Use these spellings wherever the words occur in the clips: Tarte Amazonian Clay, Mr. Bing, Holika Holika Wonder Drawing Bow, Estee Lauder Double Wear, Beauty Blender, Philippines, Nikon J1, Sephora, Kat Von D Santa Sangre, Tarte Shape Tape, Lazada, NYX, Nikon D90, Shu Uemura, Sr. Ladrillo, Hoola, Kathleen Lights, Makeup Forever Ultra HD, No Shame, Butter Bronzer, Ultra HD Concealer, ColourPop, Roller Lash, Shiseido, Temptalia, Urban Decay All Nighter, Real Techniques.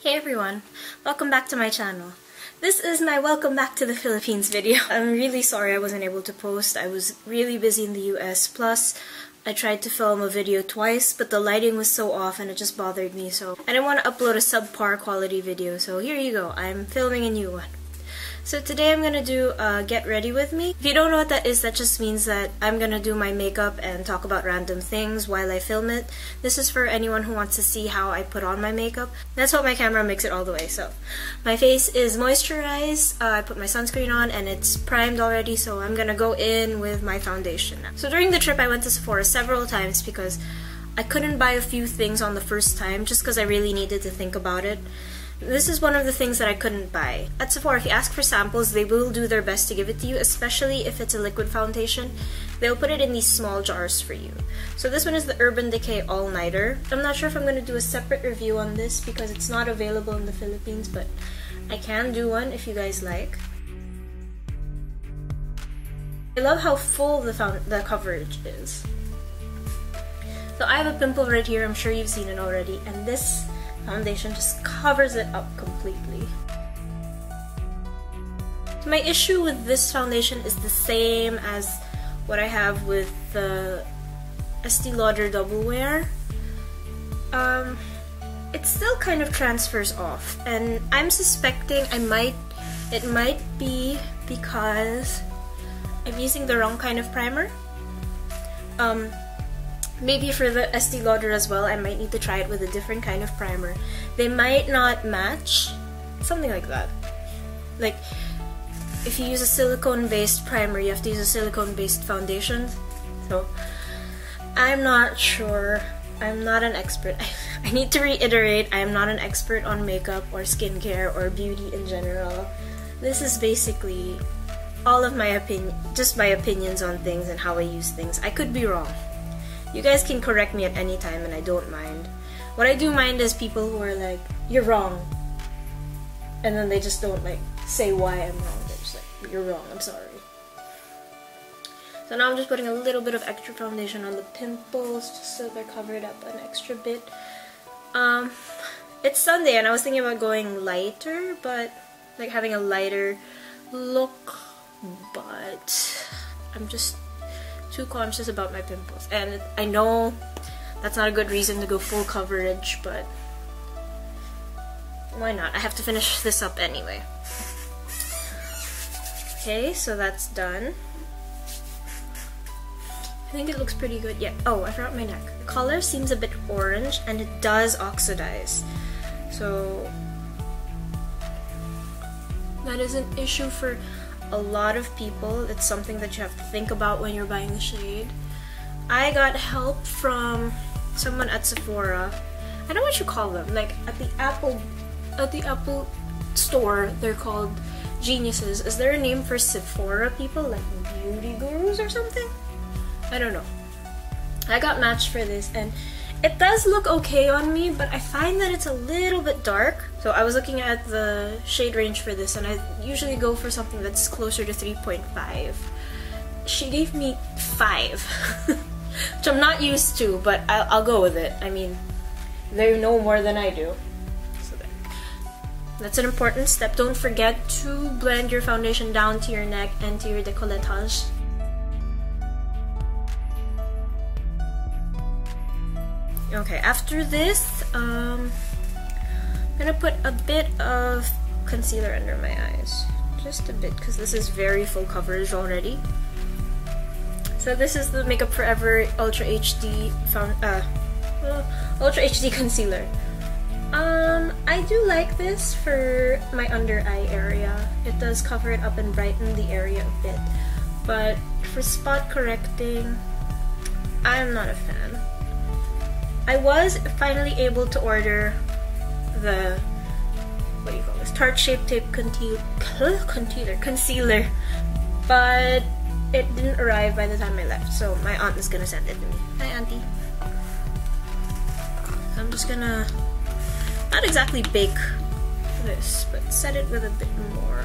Hey everyone, welcome back to my channel. This is my welcome back to the Philippines video. I'm really sorry I wasn't able to post. I was really busy in the US, plus I tried to film a video twice, but the lighting was so off and it just bothered me, so I didn't want to upload a subpar quality video, so here you go, I'm filming a new one. So today I'm gonna do Get Ready With Me. If you don't know what that is, that just means that I'm gonna do my makeup and talk about random things while I film it. This is for anyone who wants to see how I put on my makeup. Let's hope my camera makes it all the way. So my face is moisturized, I put my sunscreen on and it's primed already, so I'm gonna go in with my foundation now. So during the trip I went to Sephora several times because I couldn't buy a few things on the first time just because I really needed to think about it. This is one of the things that I couldn't buy. At Sephora, if you ask for samples, they will do their best to give it to you, especially if it's a liquid foundation. They'll put it in these small jars for you. So this one is the Urban Decay All Nighter. I'm not sure if I'm going to do a separate review on this because it's not available in the Philippines, but I can do one if you guys like. I love how full the coverage is. So I have a pimple right here, I'm sure you've seen it already, and this foundation just covers it up completely. My issue with this foundation is the same as what I have with the Estee Lauder Double Wear. It still kind of transfers off, and I'm suspecting it might be because I'm using the wrong kind of primer. Maybe for the Estee Lauder as well, I might need to try it with a different kind of primer. They might not match, something like that. Like, if you use a silicone-based primer, you have to use a silicone-based foundation. So, I'm not sure. I'm not an expert. I need to reiterate, I am not an expert on makeup or skincare or beauty in general. This is basically all of my opinion, just my opinions on things and how I use things. I could be wrong. You guys can correct me at any time and I don't mind. What I do mind is people who are like, you're wrong. And then they just don't like say why I'm wrong. They're just like, you're wrong, I'm sorry. So now I'm just putting a little bit of extra foundation on the pimples just so they're covered up an extra bit. It's Sunday and I was thinking about going lighter, but like having a lighter look, but I'm just too conscious about my pimples, and I know that's not a good reason to go full coverage, but why not? I have to finish this up anyway. Okay, so that's done. I think it looks pretty good. Yeah. Oh, I forgot my neck. The color seems a bit orange and it does oxidize, so that is an issue for a lot of people. It's something that you have to think about when you're buying the shade. I got help from someone at Sephora. I don't know what you call them. Like at the Apple store, they're called geniuses. Is there a name for Sephora people, like beauty gurus or something? I don't know. I got matched for this and it does look okay on me, but I find that it's a little bit dark. So I was looking at the shade range for this and I usually go for something that's closer to 3.5. She gave me 5, which I'm not used to, but I'll go with it. I mean, they know more than I do. So that's an important step. Don't forget to blend your foundation down to your neck and to your décolletage. Okay, after this, I'm gonna put a bit of concealer under my eyes. Just a bit, because this is very full coverage already. So this is the Makeup Forever Ultra HD Ultra HD Concealer. I do like this for my under eye area. It does cover it up and brighten the area a bit. But for spot correcting, I'm not a fan. I was finally able to order the, what do you call this, Tarte Shape Tape concealer, but it didn't arrive by the time I left, so my aunt is gonna send it to me. Hi auntie. I'm just gonna, not exactly bake this, but set it with a bit more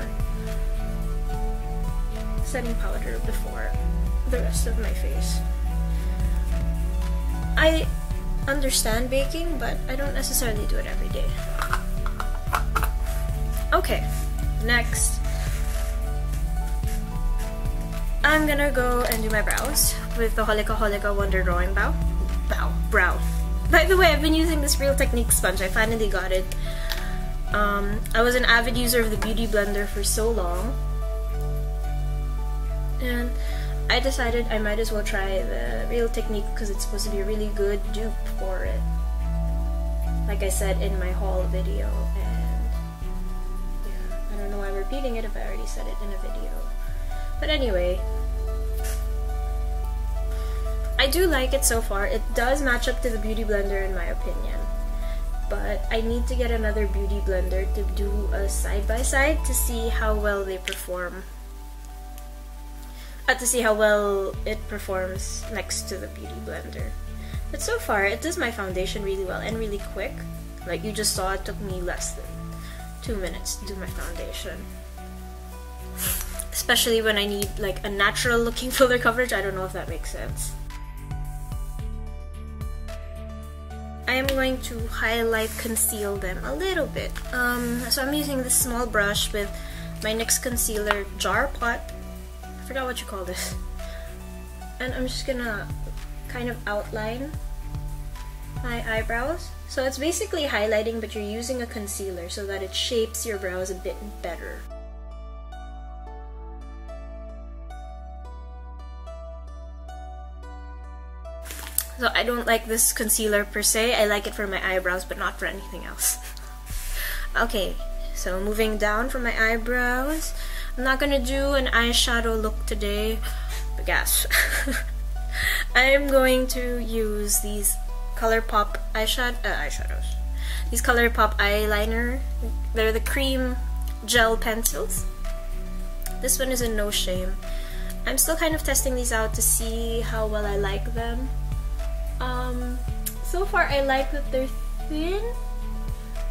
setting powder before the rest of my face. I understand baking, but I don't necessarily do it every day. Okay, next I'm gonna go and do my brows with the Holika Holika Wonder Drawing Bow. Brow. By the way, I've been using this Real Techniques sponge. I finally got it. I was an avid user of the Beauty Blender for so long, and I decided I might as well try the Real Technique because it's supposed to be a really good dupe for it, like I said in my haul video. And yeah, I don't know why I'm repeating it if I already said it in a video. But anyway, I do like it so far. It does match up to the Beauty Blender in my opinion, but I need to get another Beauty Blender to do a side-by-side to see how well they perform. To see how well it performs next to the Beauty Blender. But so far, it does my foundation really well and really quick. Like you just saw, it took me less than 2 minutes to do my foundation. Especially when I need like a natural looking fuller coverage. I don't know if that makes sense. I am going to highlight, conceal them a little bit. So I'm using this small brush with my NYX concealer jar pot. I forgot what you call this. And I'm just gonna kind of outline my eyebrows. So it's basically highlighting, but you're using a concealer so that it shapes your brows a bit better. So I don't like this concealer per se. I like it for my eyebrows, but not for anything else. Okay, so moving down from my eyebrows. I'm not gonna do an eyeshadow look today, but yes. I am going to use these ColourPop eyeshadows. These ColourPop eyeliner. They're the cream gel pencils. This one is in No Shame. I'm still kind of testing these out to see how well I like them. So far I like that they're thin,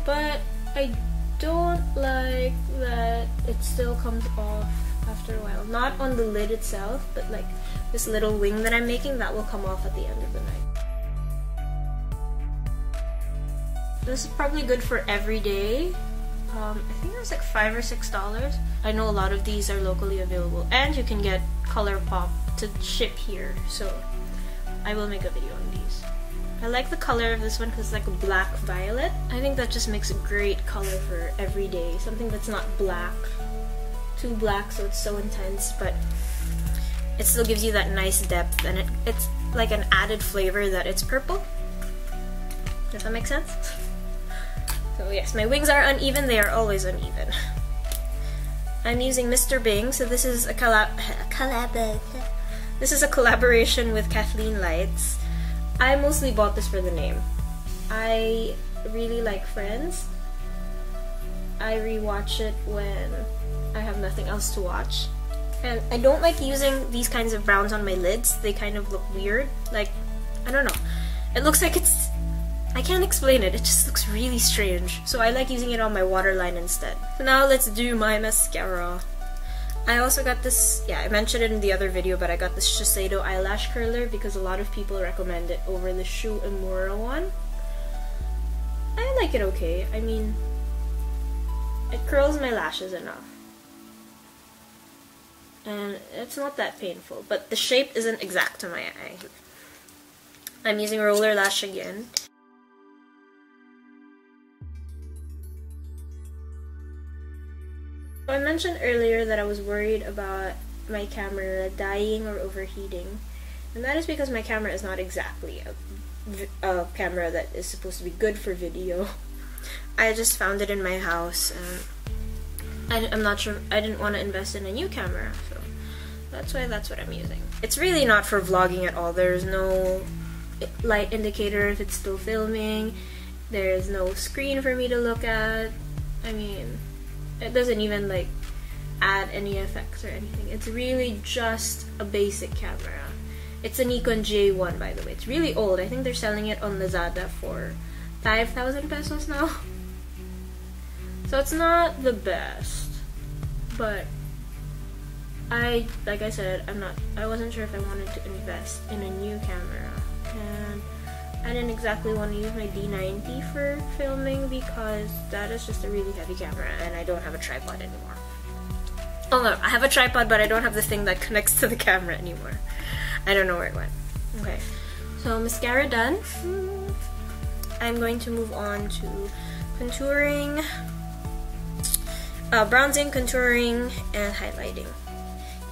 but I don't like that it still comes off after a while. Not on the lid itself, but like this little wing that I'm making, that will come off at the end of the night. This is probably good for every day. I think it was like $5 or $6. I know a lot of these are locally available, and you can get ColourPop to ship here, so I will make a video on these. I like the color of this one because it's like a black violet. I think that just makes a great color for every day. Something that's not black, too black so it's so intense, but it still gives you that nice depth, and it's like an added flavor that it's purple. Does that make sense? So yes, my wings are uneven. They are always uneven. I'm using Mr. Bing, so this is a collaboration with Kathleen Lights. I mostly bought this for the name. I really like Friends. I rewatch it when I have nothing else to watch. And I don't like using these kinds of browns on my lids. They kind of look weird. Like, I don't know. It looks like it's... I can't explain it. It just looks really strange. So I like using it on my waterline instead. So now let's do my mascara. I also got this, yeah, I mentioned it in the other video, but I got this Shiseido eyelash curler because a lot of people recommend it over the Shu Uemura one. I like it okay. I mean, it curls my lashes enough. And it's not that painful, but the shape isn't exact to my eye. I'm using Roller Lash again. I mentioned earlier that I was worried about my camera dying or overheating, and that is because my camera is not exactly a camera that is supposed to be good for video. I just found it in my house, and I'm not sure, I didn't want to invest in a new camera, so that's why that's what I'm using. It's really not for vlogging at all. There's no light indicator if it's still filming, there's no screen for me to look at. I mean, it doesn't even like add any effects or anything. It's really just a basic camera. It's a Nikon J1, by the way. It's really old. I think they're selling it on Lazada for 5,000 pesos now. So it's not the best, but like I said, I wasn't sure if I wanted to invest in a new camera, and I didn't exactly want to use my D90 for filming because that is just a really heavy camera and I don't have a tripod anymore. Oh no, I have a tripod but I don't have the thing that connects to the camera anymore. I don't know where it went. Okay, so mascara done. I'm going to move on to contouring, bronzing, contouring, and highlighting.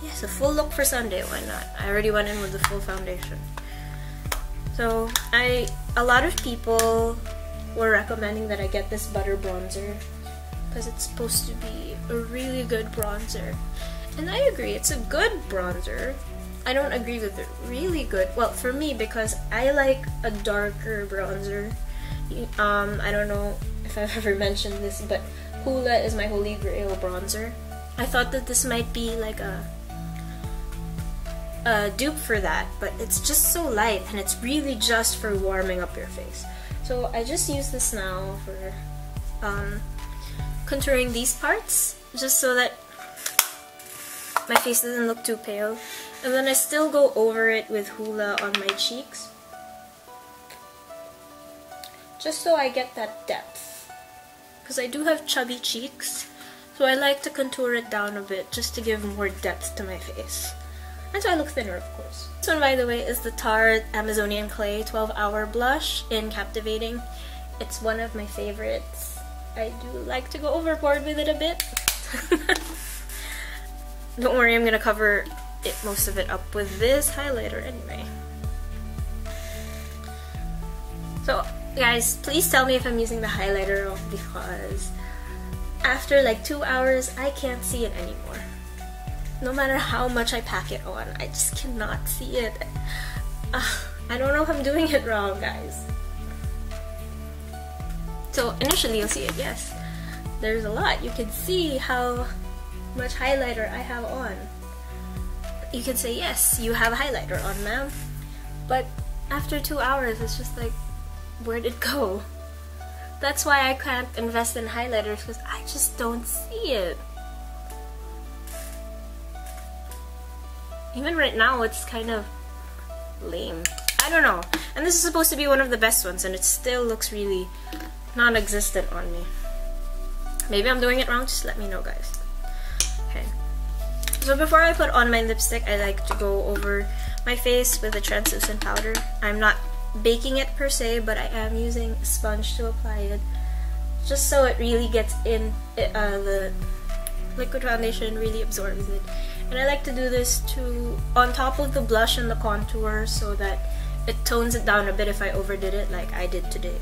Yes, a full look for Sunday, why not? I already went in with the full foundation. So a lot of people were recommending that I get this butter bronzer because it's supposed to be a really good bronzer, and I agree, it's a good bronzer. I don't agree with it really good, well, for me, because I like a darker bronzer. I don't know if I've ever mentioned this, but Hoola is my holy grail bronzer. I thought that this might be like a dupe for that, but it's just so light and it's really just for warming up your face. So I just use this now for contouring these parts, just so that my face doesn't look too pale, and then I still go over it with Hoola on my cheeks, just so I get that depth, because I do have chubby cheeks, so I like to contour it down a bit just to give more depth to my face. And so I look thinner, of course. This one, by the way, is the Tarte Amazonian Clay 12-Hour Blush in Captivating. It's one of my favorites. I do like to go overboard with it a bit. Don't worry, I'm gonna cover it, most of it up with this highlighter anyway. So, guys, please tell me if I'm using the highlighter wrong, because after like 2 hours, I can't see it anymore. No matter how much I pack it on, I just cannot see it. I don't know if I'm doing it wrong, guys. So initially you'll see it, yes. There's a lot. You can see how much highlighter I have on. You can say, yes, you have highlighter on, ma'am. But after 2 hours, it's just like, where'd it go? That's why I can't invest in highlighters, because I just don't see it. Even right now, it's kind of lame. I don't know. And this is supposed to be one of the best ones, and it still looks really non-existent on me. Maybe I'm doing it wrong, just let me know, guys. Okay. So before I put on my lipstick, I like to go over my face with a translucent powder. I'm not baking it per se, but I am using a sponge to apply it, just so it really gets in, the liquid foundation really absorbs it. And I like to do this on top of the blush and the contour so that it tones it down a bit if I overdid it like I did today.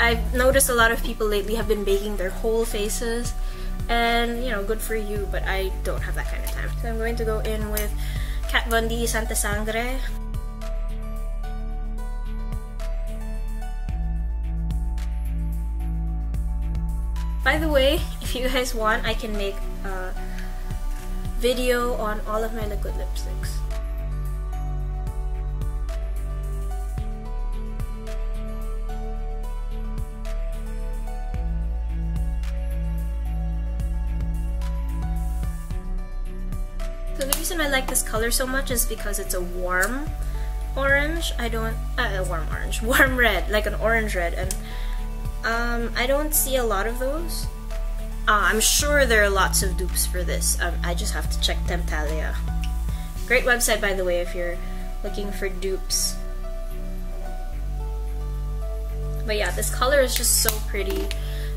I've noticed a lot of people lately have been baking their whole faces, and you know, good for you, but I don't have that kind of time. So I'm going to go in with Kat Von D Santa Sangre. By the way, if you guys want, I can make a video on all of my liquid lipsticks. So the reason I like this color so much is because it's a warm orange. Warm red, like an orange red, and I don't see a lot of those. I'm sure there are lots of dupes for this. I just have to check Temptalia. Great website, by the way, if you're looking for dupes. But yeah, this color is just so pretty,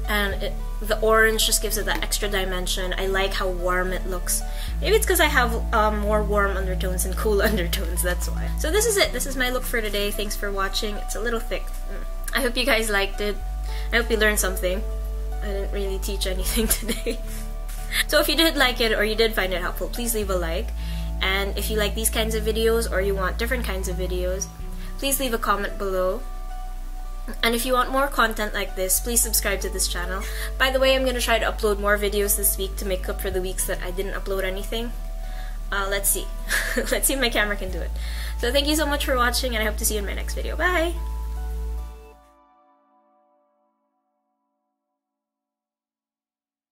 and the orange just gives it that extra dimension. I like how warm it looks. Maybe it's because I have more warm undertones and cool undertones, that's why. So this is it. This is my look for today. Thanks for watching. It's a little thick. I hope you guys liked it. I hope you learned something. I didn't really teach anything today. So if you did like it or you did find it helpful, please leave a like. And if you like these kinds of videos or you want different kinds of videos, please leave a comment below. And if you want more content like this, please subscribe to this channel. By the way, I'm going to try to upload more videos this week to make up for the weeks that I didn't upload anything. Let's see. Let's see if my camera can do it. So thank you so much for watching, and I hope to see you in my next video. Bye!